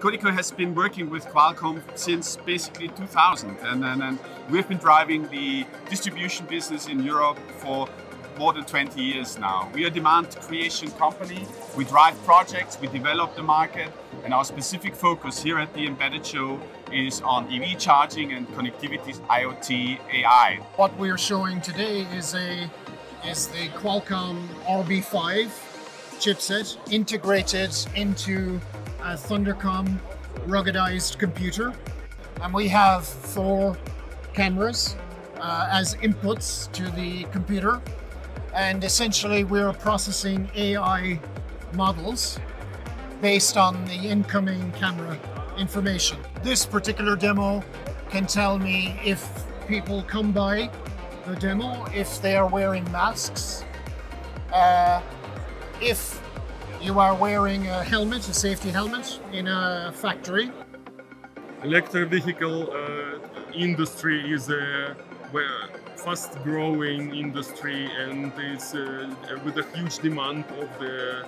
Codico has been working with Qualcomm since basically 2000, and we've been driving the distribution business in Europe for more than 20 years now. We are a demand creation company. We drive projects, we develop the market, and our specific focus here at the Embedded Show is on EV charging and connectivity, IoT, AI. What we are showing today is the Qualcomm RB5 chipset integrated into a Thundercomm ruggedized computer. And we have four cameras as inputs to the computer. And essentially, we're processing AI models based on the incoming camera information. This particular demo can tell me if people come by the demo, if they are wearing masks, if you are wearing a helmet, a safety helmet in a factory. Electric vehicle industry is a fast-growing industry, and it's with a huge demand of the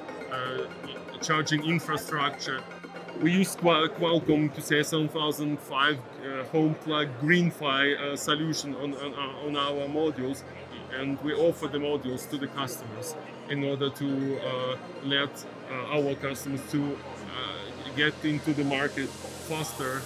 charging infrastructure. We use Qualcomm QCS7005 HomePlug GreenFi solution on our modules, and we offer the modules to the customers in order to let our customers to get into the market faster.